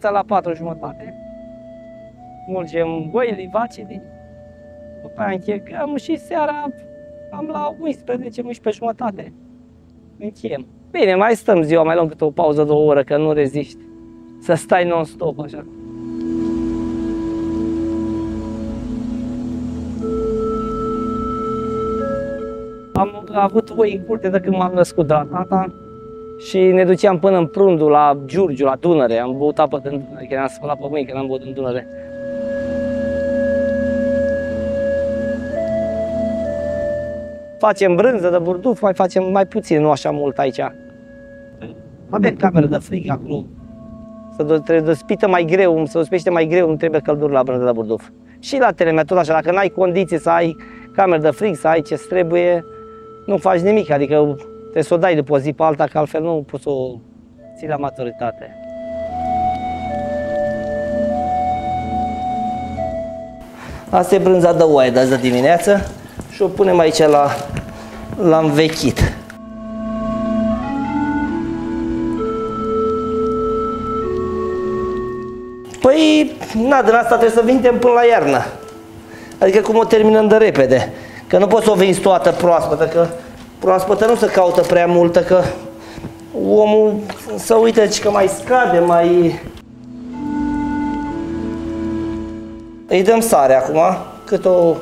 dimineața la 4:30. Mulgem oile, vacile, după aia închegăm și seara am la 11-11:30. Încheiem. Bine, mai stăm ziua, mai luăm câte o pauză de o oră, că nu reziști să stai non-stop așa. Am avut oi în curte de când m-am născut de la tata și ne duceam până în Prundu, la Giurgiu, la Dunăre. Am băut apă din Dunăre, că ne-am spălat pe mâini, că n-am băut în Dunăre. Facem brânză de burduf, mai facem mai puțin, nu așa mult aici. Avem cameră de frig acolo. Se despită mai greu, se despește mai greu, nu trebuie căldură la brânză de burduf. Și la Telemet, tot așa, dacă n-ai condiții să ai cameră de frig, să ai ce-ți trebuie, nu faci nimic, adică trebuie să o dai după o zi pe alta, că altfel nu poți să o ții la maturitate. Asta e brânza de oaie de azi de dimineață și o punem aici la învechit. Păi, na, din asta trebuie să vindem până la iarnă. Adică cum o terminăm de repede. Că nu poți să o vinzi toată proaspătă, că proaspătă nu se caută prea multă, că omul să uite că mai scade, mai... Îi dăm sare acum, cât o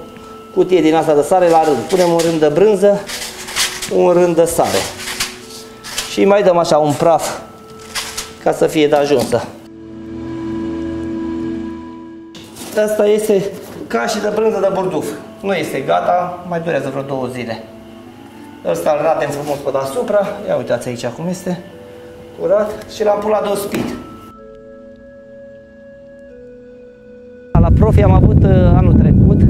cutie din asta de sare la rând. Punem un rând de brânză, un rând de sare. Și mai dăm așa un praf ca să fie de ajunsă. Asta este ca și de brânză de burduf. Nu este gata, mai durează vreo 2 zile. Ăsta îl ratem frumos pe deasupra. Ia uitați aici cum este curat și l-am pus la 2 spid. La Profi am avut anul trecut,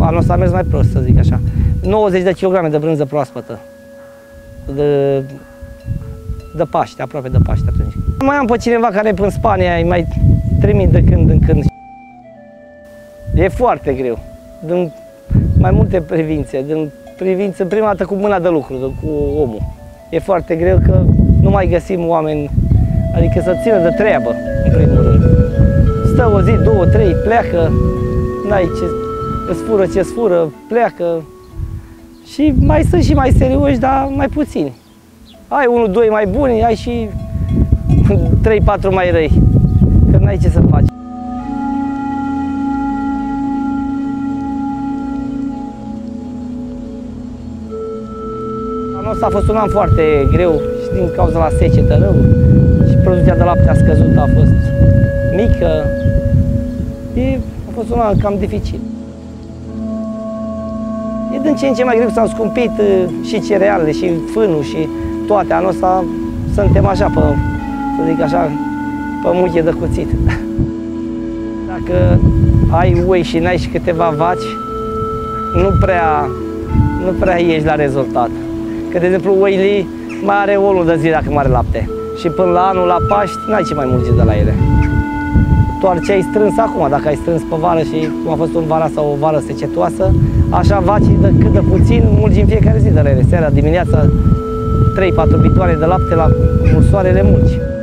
anul ăsta a mers mai prost, să zic așa, 90 de kilograme de brânză proaspătă. De Paște, aproape de Paște atunci. Mai am pe cineva care e până în Spania, îi mai trimit de când în când. E foarte greu, din mai multe privințe, din privință, prima dată cu mâna de lucru, cu omul. E foarte greu că nu mai găsim oameni, adică să țină de treabă, în primul rând. Stă o zi, două, trei, pleacă, n-ai ce, îți fură, pleacă. Și mai sunt și mai serioși, dar mai puțini. Ai 1-2 mai buni, ai și 3-4 mai răi, că n-ai ce să faci. Asta a fost un an foarte greu și din cauza la secetă rău și producția de lapte a scăzut, a fost mică. A fost un an cam dificil. E din ce în ce mai greu, s-au scumpit și cerealele, și fânul, și toate. Anul ăsta suntem așa pe, să zic așa, pe muche de cuțit. Dacă ai oi și n-ai și câteva vaci, nu prea ieși la rezultat. Că, de exemplu, oile mai are o lună de zi dacă mai are lapte. Și până la anul, la Paști, n-ai ce mai mulge de la ele. Doar ce ai strâns acum, dacă ai strâns pe vară și cum a fost un vara sau o vară secetoasă, așa vacii de cât de puțin mulgi în fiecare zi de la ele. Seara, dimineața, 3-4 bitoane de lapte la mursoare le mulgi.